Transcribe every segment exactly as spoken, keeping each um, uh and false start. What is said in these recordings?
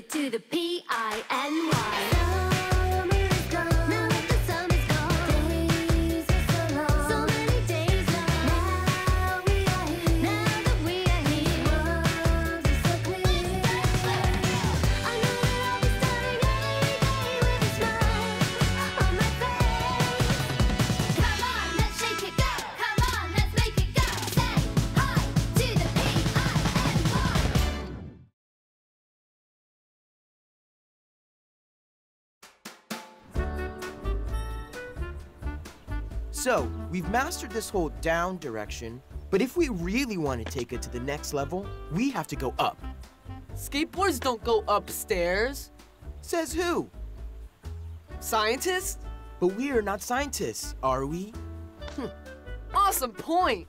it to the P I N Y. So, we've mastered this whole down direction, but if we really want to take it to the next level, we have to go up. Skateboards don't go upstairs. Says who? Scientists? But we are not scientists, are we? Hm. Awesome point!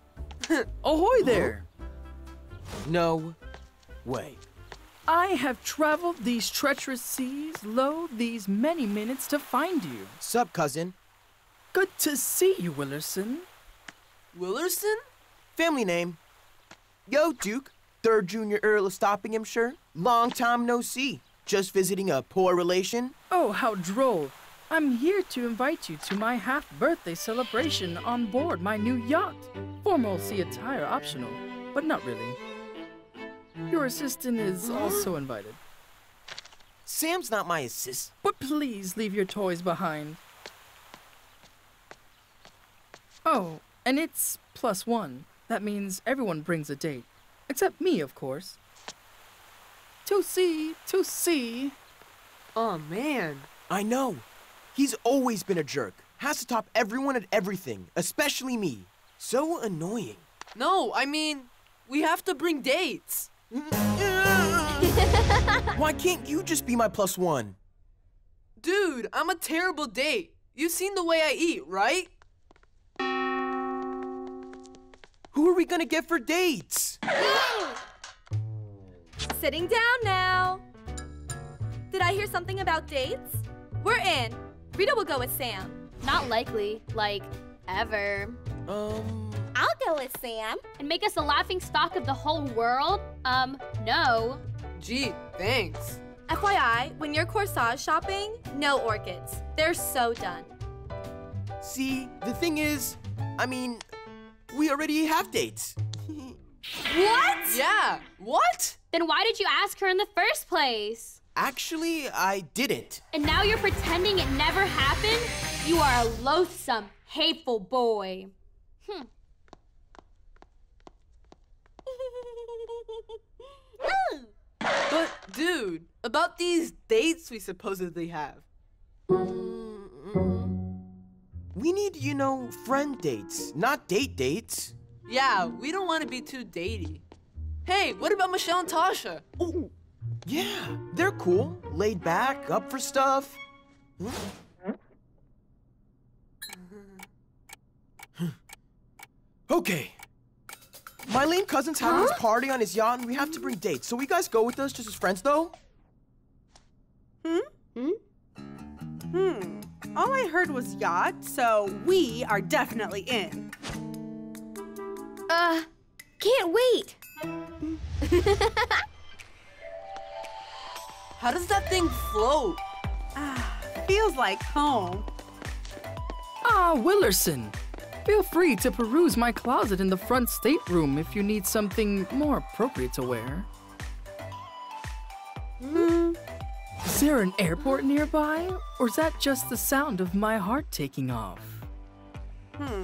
Ahoy there! No way. I have traveled these treacherous seas, lo, these many minutes to find you. Sup, cousin? Good to see you, Willerson. Willerson? Family name. Yo, Duke. Third Junior Earl of Stockinghamshire. Long time no see. Just visiting a poor relation. Oh, how droll. I'm here to invite you to my half-birthday celebration on board my new yacht. Formal sea attire optional, but not really. Your assistant is also invited. Sam's not my assistant. But please leave your toys behind. Oh, and it's plus one. That means everyone brings a date. Except me, of course. To see, to see. Oh, man. I know. He's always been a jerk. Has to top everyone at everything, especially me. So annoying. No, I mean, we have to bring dates. Why can't you just be my plus one? Dude, I'm a terrible date. You've seen the way I eat, right? Who are we gonna get for dates? Sitting down now. Did I hear something about dates? We're in. Rita will go with Sam. Not likely. Like, ever. Um... I'll go with Sam. And make us the laughingstock of the whole world? Um, no. Gee, thanks. F Y I, when you're corsage shopping, no orchids. They're so done. See, the thing is, I mean... we already have dates. What? Yeah, what? Then why did you ask her in the first place? Actually, I didn't. And now you're pretending it never happened? You are a loathsome, hateful boy. Hmm. But, dude, about these dates we supposedly have. We need, you know, friend dates, not date dates. Yeah, we don't want to be too datey. Hey, what about Michelle and Tasha? Oh, yeah, they're cool. Laid back, up for stuff. Okay. My lame cousin's having huh? his party on his yacht and we have to bring dates. So you guys go with us just as friends, though? Hmm? Hmm? Hmm. All I heard was yacht, so we are definitely in. Uh, can't wait. How does that thing float? Ah, feels like home. Ah, Willerson. Feel free to peruse my closet in the front stateroom if you need something more appropriate to wear. Hmm. Is there an airport nearby, or is that just the sound of my heart taking off? Hmm.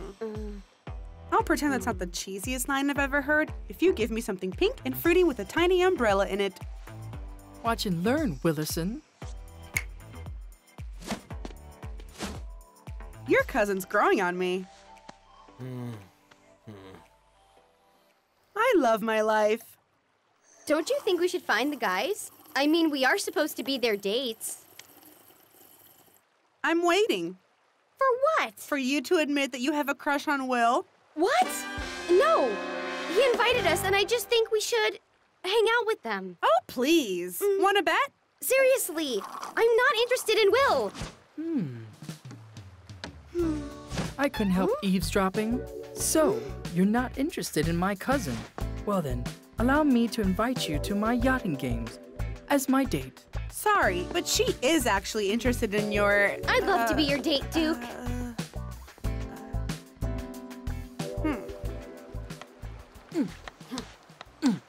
I'll pretend that's not the cheesiest line I've ever heard if you give me something pink and fruity with a tiny umbrella in it. Watch and learn, Willerson. Your cousin's growing on me. Hmm. Hmm. I love my life. Don't you think we should find the guys? I mean, we are supposed to be their dates. I'm waiting. For what? For you to admit that you have a crush on Will. What? No. He invited us, and I just think we should hang out with them. Oh, please. Mm. Wanna bet? Seriously, I'm not interested in Will. Hmm. hmm. I couldn't help hmm? eavesdropping. So, you're not interested in my cousin. Well then, allow me to invite you to my yachting games. As my date. Sorry, but she is actually interested in your... I'd love uh, to be your date, Duke. Uh, uh, hmm. Mm. Mm.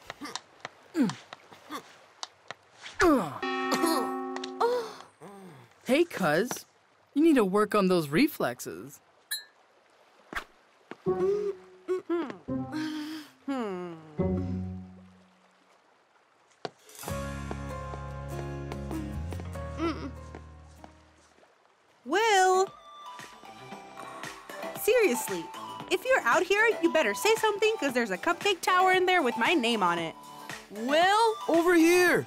Mm. Mm. Hey, cuz. You need to work on those reflexes. Seriously, if you're out here, you better say something because there's a cupcake tower in there with my name on it. Will? Over here!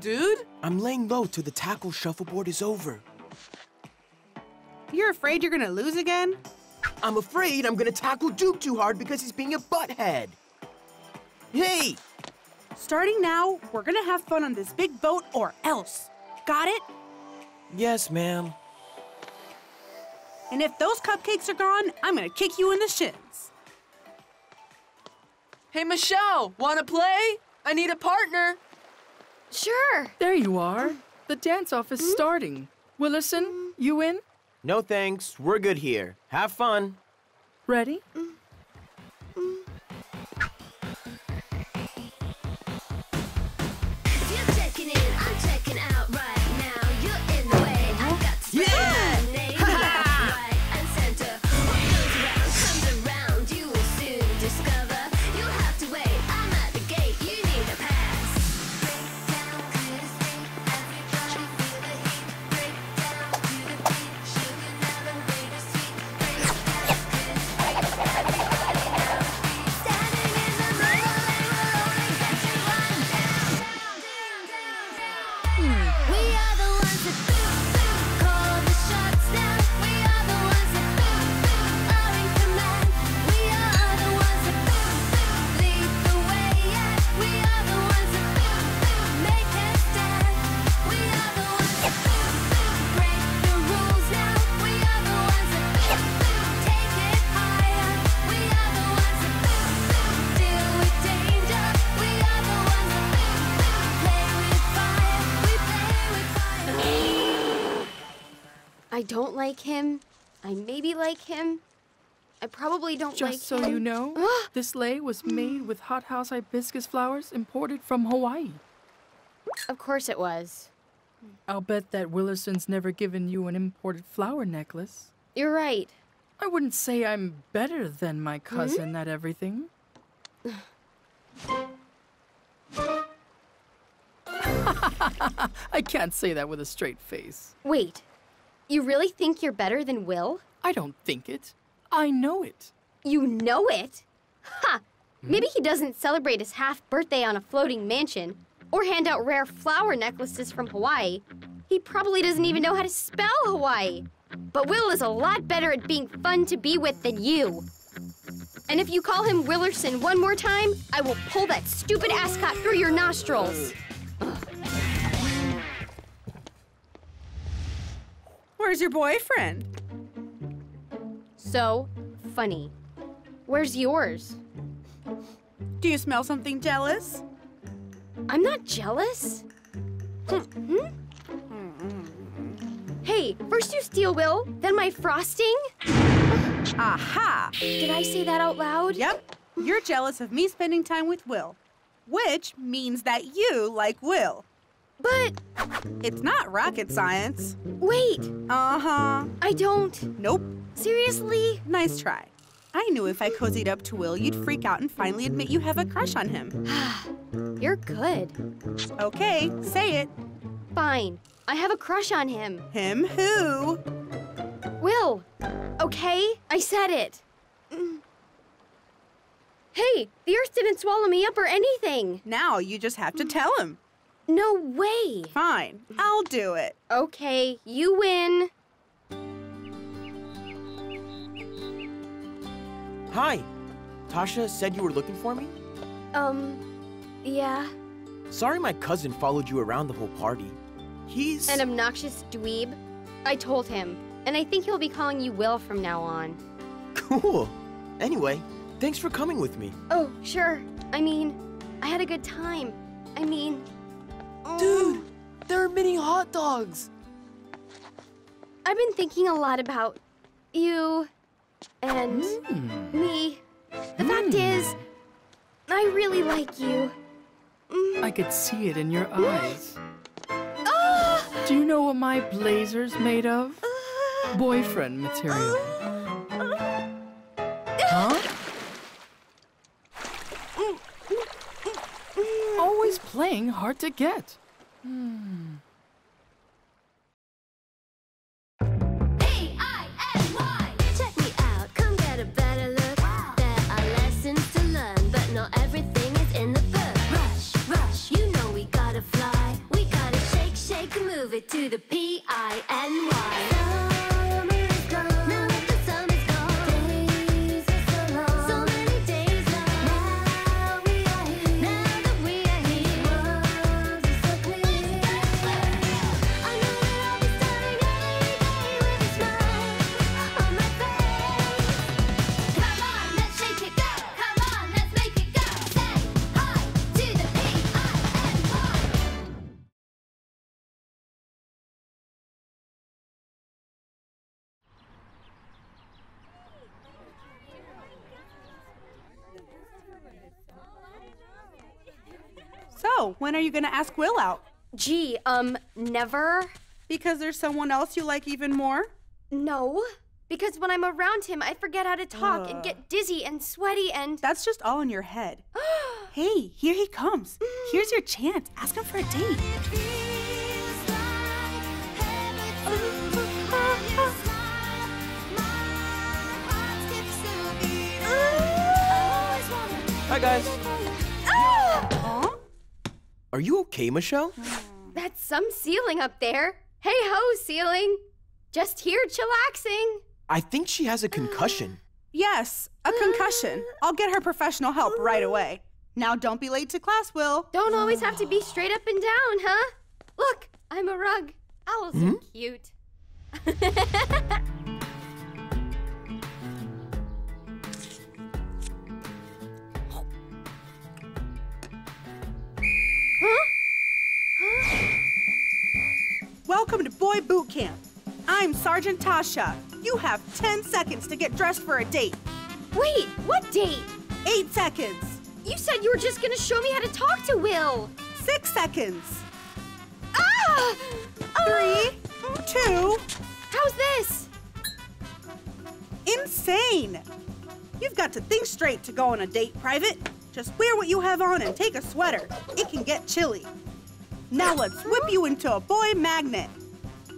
Dude? I'm laying low till the tackle shuffleboard is over. You're afraid you're gonna lose again? I'm afraid I'm gonna tackle Duke too hard because he's being a butthead. Hey! Starting now, we're gonna have fun on this big boat or else. Got it? Yes, ma'am. And if those cupcakes are gone, I'm gonna kick you in the shins. Hey, Michelle, wanna play? I need a partner. Sure. There you are. The dance-off is mm-hmm. starting. Willison, mm-hmm. you in? No thanks, we're good here. Have fun. Ready? Mm-hmm. If you're checking in, I'm checking out right now. You're in the way, I've got to spend yeah. my name. I don't like him. I maybe like him. I probably don't like him. Just so you know, this lei was made with hothouse hibiscus flowers imported from Hawaii. Of course it was. I'll bet that Willison's never given you an imported flower necklace. You're right. I wouldn't say I'm better than my cousin mm-hmm. at everything. I can't say that with a straight face. Wait. You really think you're better than Will? I don't think it. I know it. You know it? Ha! Hmm? Maybe he doesn't celebrate his half-birthday on a floating mansion or hand out rare flower necklaces from Hawaii. He probably doesn't even know how to spell Hawaii. But Will is a lot better at being fun to be with than you. And if you call him Willerson one more time, I will pull that stupid ascot through your nostrils. Ugh. Where's your boyfriend? So funny. Where's yours? Do you smell something jealous? I'm not jealous. Mm-hmm. Mm-hmm. Hey, first you steal Will, then my frosting? Aha! Did I say that out loud? Yep. You're jealous of me spending time with Will, which means that you like Will. But... it's not rocket science. Wait. Uh-huh. I don't. Nope. Seriously? Nice try. I knew if I cozied up to Will, you'd freak out and finally admit you have a crush on him. You're good. Okay, say it. Fine. I have a crush on him. Him who? Will. Okay? I said it. Hey, the Earth didn't swallow me up or anything. Now you just have to tell him. No way! Fine, I'll do it. Okay, you win. Hi. Tasha said you were looking for me? Um, yeah. Sorry my cousin followed you around the whole party. He's... an obnoxious dweeb. I told him, and I think he'll be calling you Will from now on. Cool. Anyway, thanks for coming with me. Oh, sure. I mean, I had a good time. I mean... Dude, mini hot dogs. I've been thinking a lot about you and mm. me. The mm. fact is, I really like you. Mm. I could see it in your eyes. Ah! Do you know what my blazer's made of? Uh, Boyfriend material. Uh, uh, huh? Always playing hard to get. Hmm. A I N Y! Check me out, come get a better look. Wow. There are lessons to learn, but not everything is in the book. Rush, rush, you know we gotta fly. We gotta shake, shake, and move it to the P I N Y. Summer is gone. Now that the summer's gone. Days are so long. So many days long. Now we are here. Now that we are here. The world is so clear. I know that I'll be starting every day with a smile on my face. Come on, let's shake it go. Come on, let's make it go. Say hi to the P I N Y. So, when are you gonna ask Will out? Gee, um, never? Because there's someone else you like even more? No, because when I'm around him, I forget how to talk and get dizzy and sweaty and... That's just all in your head. Hey, here he comes. Here's your chance. Ask him for a date. Hi, guys. Huh? Are you okay, Michelle? That's some ceiling up there. Hey ho, ceiling. Just here chillaxing. I think she has a concussion. Yes, a concussion. I'll get her professional help right away. Now don't be late to class, Will. Don't always have to be straight up and down, huh? Look, I'm a rug. Owls are cute. Huh? Huh? Welcome to Boy Boot Camp. I'm Sergeant Tasha. You have ten seconds to get dressed for a date. Wait, what date? Eight seconds. You said you were just gonna show me how to talk to Will. Six seconds. Ah! Three, two. How's this? Insane. You've got to think straight to go on a date, Private. Just wear what you have on and take a sweater. It can get chilly. Now let's whip you into a boy magnet.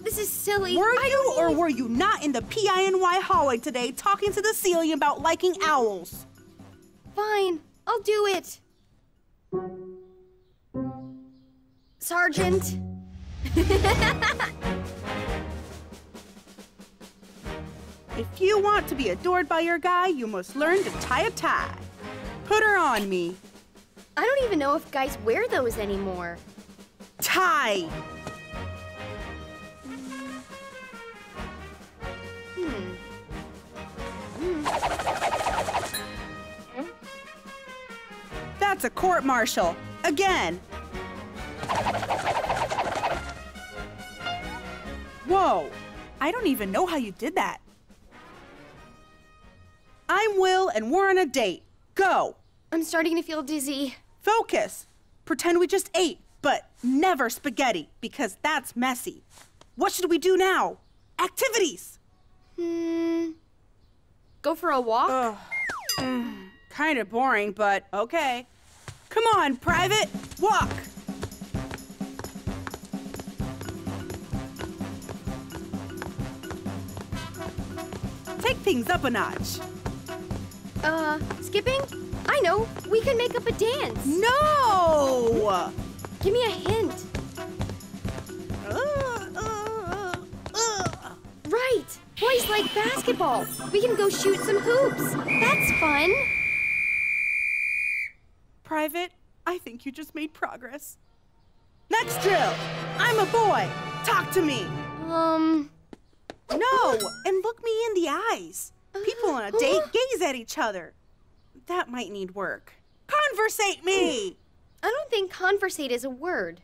This is silly. Were I you or were you not in the P I N Y hallway today talking to the ceiling about liking owls? Fine, I'll do it. Sergeant. If you want to be adored by your guy, you must learn to tie a tie. Put her on me. I don't even know if guys wear those anymore. Tie. Hmm. Hmm. That's a court martial. Again. Whoa. I don't even know how you did that. I'm Will, and we're on a date. Go. I'm starting to feel dizzy. Focus. Pretend we just ate, but never spaghetti, because that's messy. What should we do now? Activities. Hmm. Go for a walk? Mm, kind of boring, but okay. Come on, Private. Walk. Take things up a notch. Uh, skipping? I know, we can make up a dance. No! Give me a hint. Uh, uh, uh. Right, boys like basketball. We can go shoot some hoops. That's fun. Private, I think you just made progress. Next drill. I'm a boy. Talk to me. Um. No, and look me in the eyes. People on a date gaze at each other. That might need work. Conversate me! I don't think conversate is a word.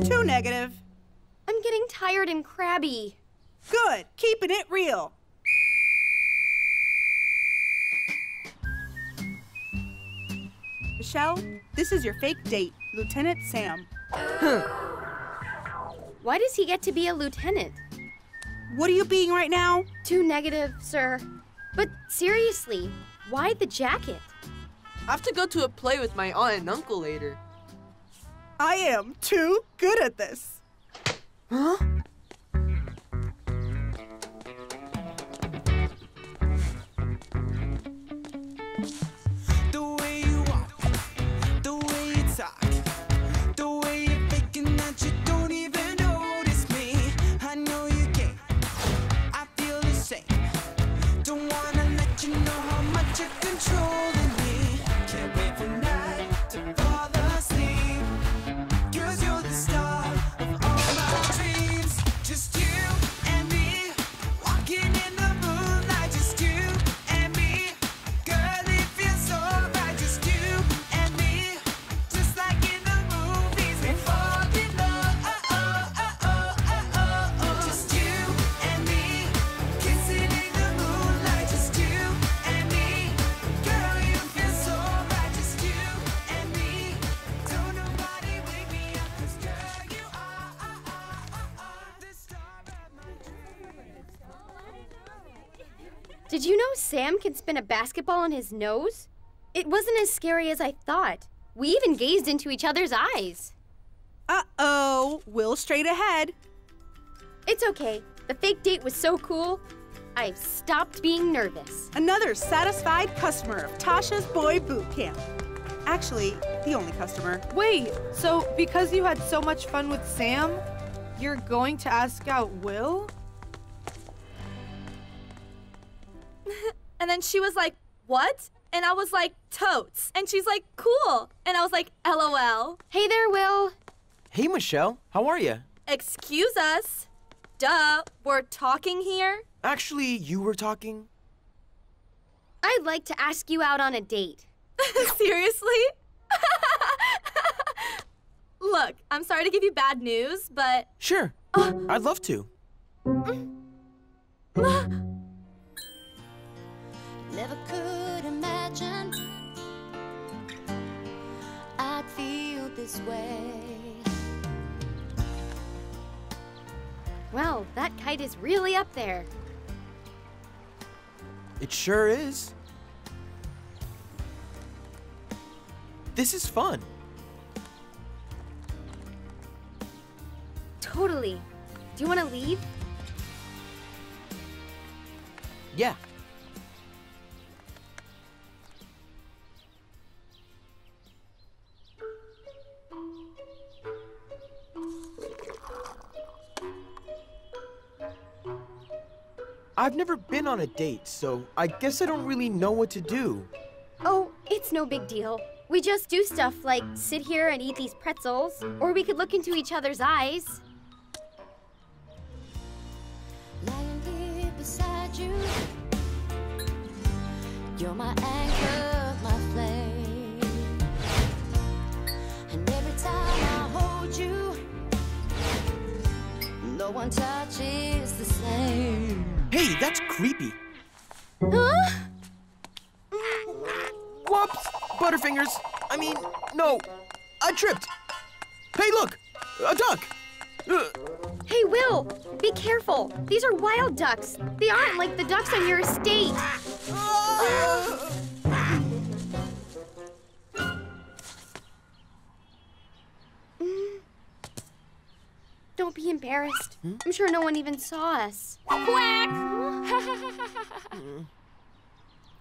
Too negative. I'm getting tired and crabby. Good. Keeping it real. Michelle, this is your fake date, Lieutenant Sam. Huh. Why does he get to be a lieutenant? What are you being right now? Too negative, sir. But seriously, why the jacket? I have to go to a play with my aunt and uncle later. I am too good at this. Huh? Did you know Sam can spin a basketball on his nose? It wasn't as scary as I thought. We even gazed into each other's eyes. Uh-oh, Will straight ahead. It's okay. The fake date was so cool, I've stopped being nervous. Another satisfied customer of Tasha's Boy Boot Camp. Actually, the only customer. Wait, so because you had so much fun with Sam, you're going to ask out Will? And then she was like, what? And I was like, totes. And she's like, cool. And I was like, LOL. Hey there, Will. Hey, Michelle. How are you? Excuse us. Duh, we're talking here. Actually, you were talking. I'd like to ask you out on a date. Seriously? Look, I'm sorry to give you bad news, but... Sure. Uh... I'd love to. Never could imagine I'd feel this way. Well, that kite is really up there. It sure is. This is fun. Totally. Do you want to leave? Yeah. I've never been on a date, so I guess I don't really know what to do. Oh, it's no big deal. We just do stuff like sit here and eat these pretzels, or we could look into each other's eyes. Lying here beside you, you're my anchor, my flame. And every time I hold you, no one touches the same. Hey, that's creepy. Huh? Whoops! Butterfingers. I mean, no. I tripped. Hey, look! A duck! Uh. Hey, Will! Be careful! These are wild ducks. They aren't like the ducks on your estate. Uh. Don't be embarrassed. Hmm? I'm sure no one even saw us. Quack!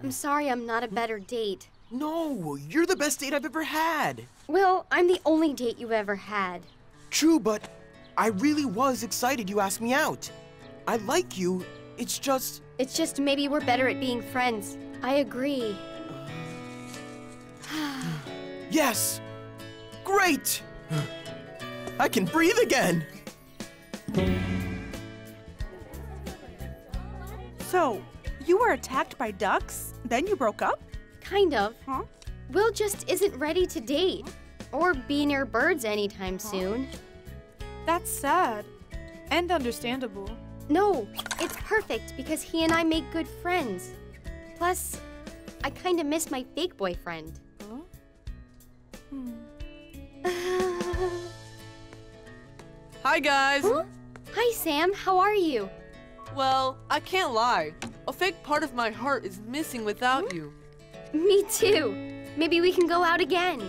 I'm sorry I'm not a better date. No, you're the best date I've ever had. Will, I'm the only date you've ever had. True, but I really was excited you asked me out. I like you, it's just... It's just maybe we're better at being friends. I agree. Yes! Great! I can breathe again! So, you were attacked by ducks, then you broke up? Kind of. Huh? Will just isn't ready to date, or be near birds anytime soon. That's sad. And understandable. No, it's perfect because he and I make good friends. Plus, I kind of miss my fake boyfriend. Huh? Hmm. Hi, guys. Huh? Hi, Sam. How are you? Well, I can't lie. A fake part of my heart is missing without hmm? you. Me too. Maybe we can go out again.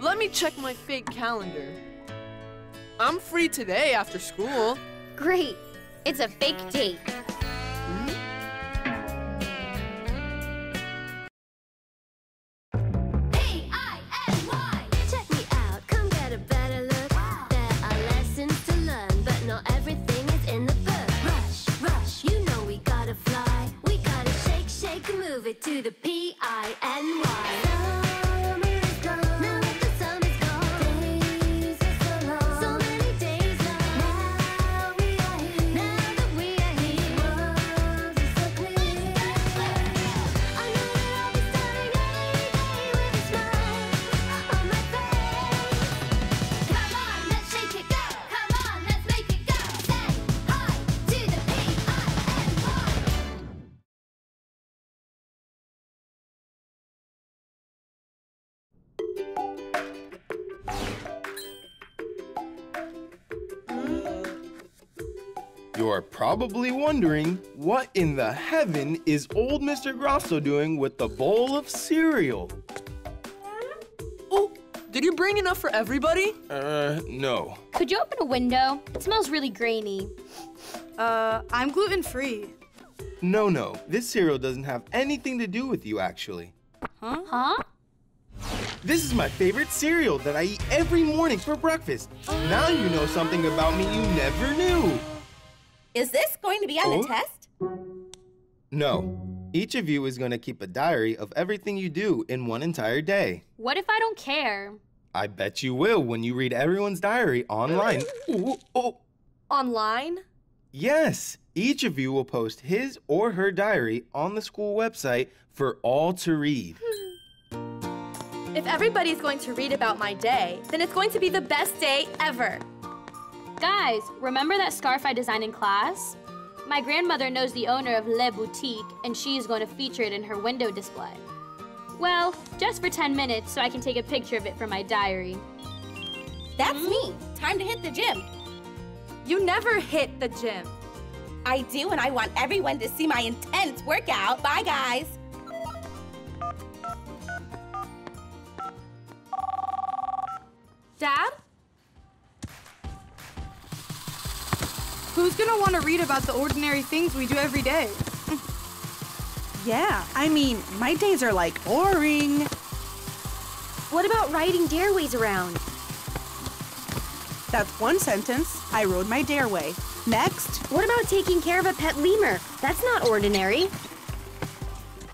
Let me check my fake calendar. I'm free today after school. Great. It's a fake date. A I N Y! Check me out, come get a better look. Wow. There are lessons to learn, but not everything is in the book. Rush, rush, you know we gotta fly. We gotta shake, shake, and move it to the P I N Y. You're probably wondering, what in the heaven is old Mister Grasso doing with the bowl of cereal? Oh, did you bring enough for everybody? Uh, no. Could you open a window? It smells really grainy. Uh, I'm gluten-free. No, no. This cereal doesn't have anything to do with you, actually. Huh? Huh? This is my favorite cereal that I eat every morning for breakfast. Oh. Now you know something about me you never knew. Is this going to be on oh? a test? No. Each of you is going to keep a diary of everything you do in one entire day. What if I don't care? I bet you will when you read everyone's diary online. Ooh, oh. Online? Yes. Each of you will post his or her diary on the school website for all to read. Hmm. If everybody's going to read about my day, then it's going to be the best day ever. Guys, remember that scarf I designed in class? My grandmother knows the owner of Le Boutique, and she is going to feature it in her window display. Well, just for ten minutes, so I can take a picture of it for my diary. That's me. Time to hit the gym. You never hit the gym. I do, and I want everyone to see my intense workout. Bye, guys. Dad? Who's gonna want to read about the ordinary things we do every day? Yeah, I mean, my days are like boring. What about riding dareways around? That's one sentence. I rode my dareway. Next. What about taking care of a pet lemur? That's not ordinary.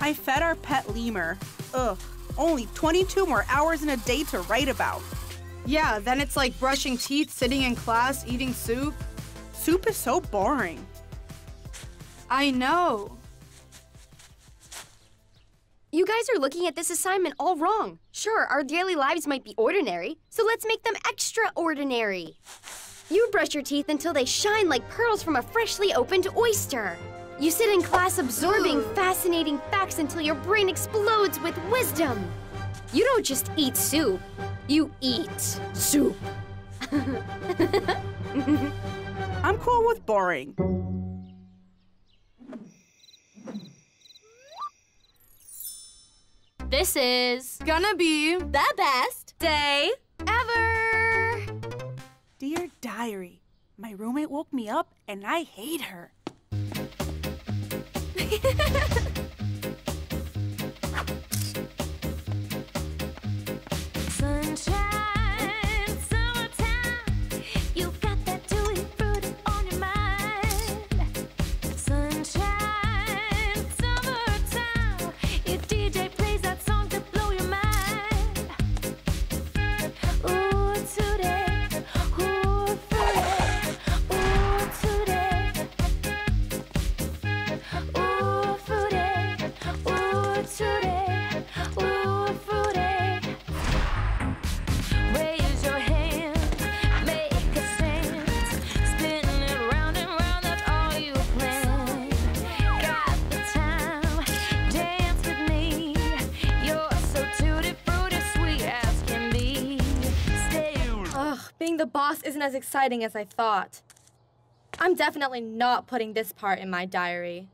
I fed our pet lemur. Ugh, only twenty-two more hours in a day to write about. Yeah, then it's like brushing teeth, sitting in class, eating soup. Soup is so boring. I know. You guys are looking at this assignment all wrong. Sure, our daily lives might be ordinary, so let's make them extraordinary. You brush your teeth until they shine like pearls from a freshly opened oyster. You sit in class absorbing Ooh. fascinating facts until your brain explodes with wisdom. You don't just eat soup, you eat soup. I'm cool with boring. This is gonna be the best day ever. Dear diary, my roommate woke me up and I hate her. Food being the boss isn't as exciting as I thought. I'm definitely not putting this part in my diary.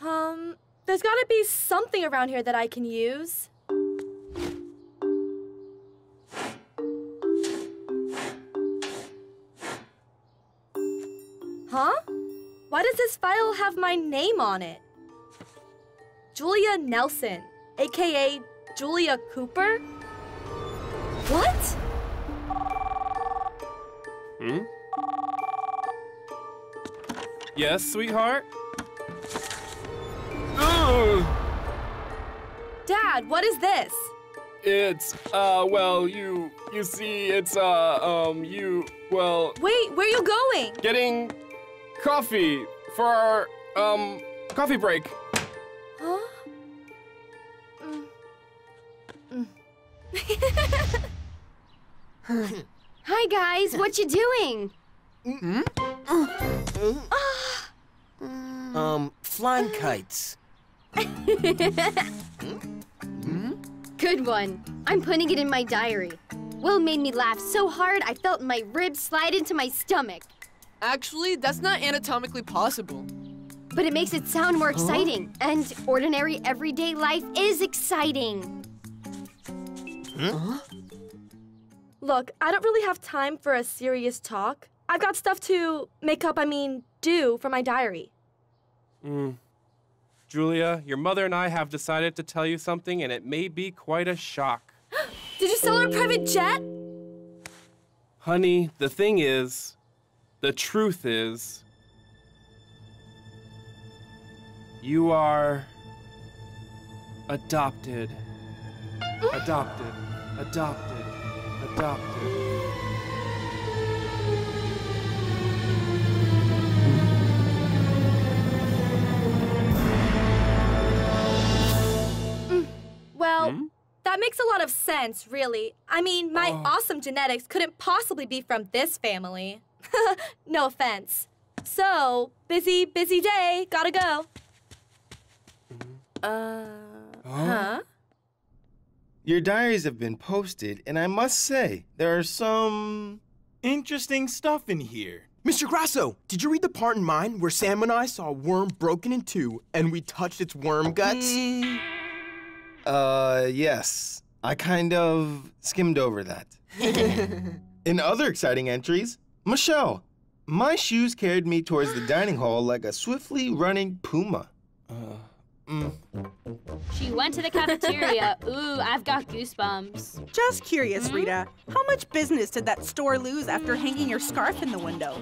Um, there's gotta be something around here that I can use. Huh? Why does this file have my name on it? Julia Nelson, A K A Julia Cooper? What? Hmm? Yes, sweetheart? Ugh! Dad, what is this? It's, uh, well, you, you see, it's, uh, um, you, well... Wait, where are you going? Getting coffee for our, um, coffee break. Huh? Mm. Mm. Hi, guys, what you doing? Mm-hmm. Um, flying kites. Good one. I'm putting it in my diary. Will made me laugh so hard I felt my ribs slide into my stomach. Actually, that's not anatomically possible. But it makes it sound more exciting. Huh? And ordinary everyday life is exciting. Huh? Look, I don't really have time for a serious talk. I've got stuff to make up, I mean, do for my diary. Mm. Julia, your mother and I have decided to tell you something, and it may be quite a shock. Did you sell her a private jet? Honey, the thing is, the truth is, you are adopted. Mm. Adopted. Adopted. Adopted. Well, hmm? That makes a lot of sense, really. I mean, my oh. awesome genetics couldn't possibly be from this family. No offense. So, busy, busy day. Gotta go. Uh, oh. huh? Your diaries have been posted, and I must say, there are some interesting stuff in here. Mister Grasso, did you read the part in mine where Sam and I saw a worm broken in two, and we touched its worm guts? Mm. Uh, yes. I kind of skimmed over that. In other exciting entries, Michelle, my shoes carried me towards the dining hall like a swiftly running puma. Uh, mm. She went to the cafeteria. Ooh, I've got goosebumps. Just curious, Rita, how much business did that store lose after hanging your scarf in the window?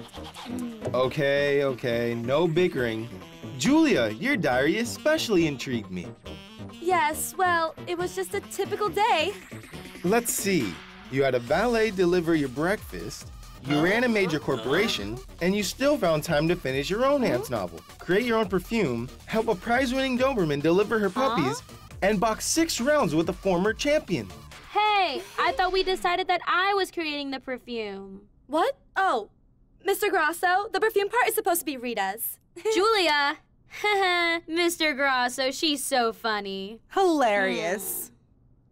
Okay, okay, no bickering. Julia, your diary especially intrigued me. Yes, well, it was just a typical day. Let's see. You had a valet deliver your breakfast, you ran a major corporation, and you still found time to finish your own aunt's novel, create your own perfume, help a prize-winning Doberman deliver her puppies, and box six rounds with a former champion. Hey, I thought we decided that I was creating the perfume. What? Oh, Mister Grasso, the perfume part is supposed to be Rita's. Julia! Haha, Mister Grasso, she's so funny. Hilarious.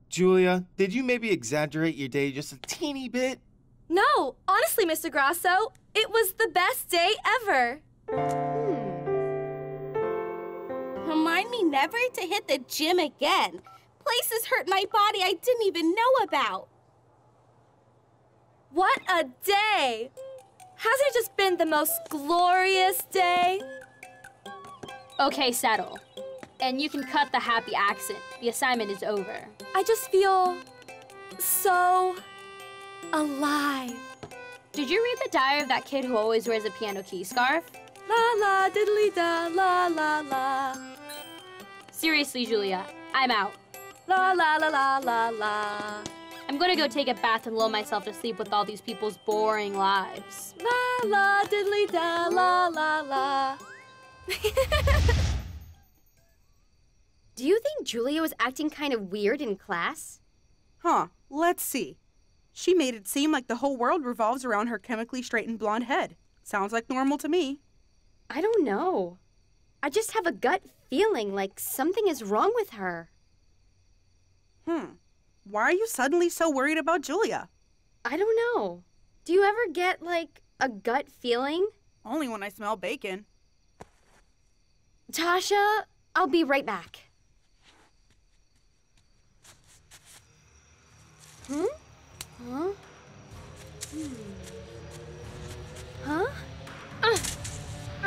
Julia, did you maybe exaggerate your day just a teeny bit? No, honestly, Mister Grasso, it was the best day ever. Hmm. Remind me never to hit the gym again. Places hurt my body I didn't even know about. What a day! Hasn't it just been the most glorious day? Okay, settle. And you can cut the happy accent. The assignment is over. I just feel so alive. Did you read the diary of that kid who always wears a piano key scarf? La la diddly da la la la. Seriously, Julia, I'm out. La la la la la la. I'm gonna go take a bath and lull myself to sleep with all these people's boring lives. La la diddly da la la la. Do you think Julia was acting kind of weird in class? Huh, let's see. She made it seem like the whole world revolves around her chemically straightened blonde head. Sounds like normal to me. I don't know. I just have a gut feeling like something is wrong with her. Hmm. Why are you suddenly so worried about Julia? I don't know. Do you ever get, like, a gut feeling? Only when I smell bacon. Tasha, I'll be right back. Hmm? Huh? Hmm. Huh? Uh,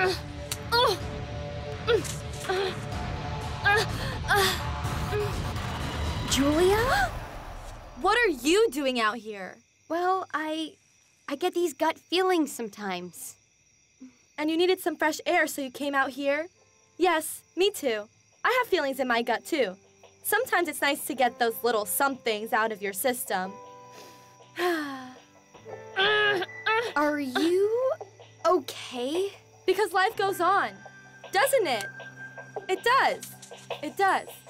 uh, oh. mm. uh, uh, uh, mm. Julia? What are you doing out here? Well, I... I get these gut feelings sometimes. And you needed some fresh air, so you came out here? Yes, me too. I have feelings in my gut, too. Sometimes it's nice to get those little somethings out of your system. Are you okay? Because life goes on, doesn't it? It does. It does.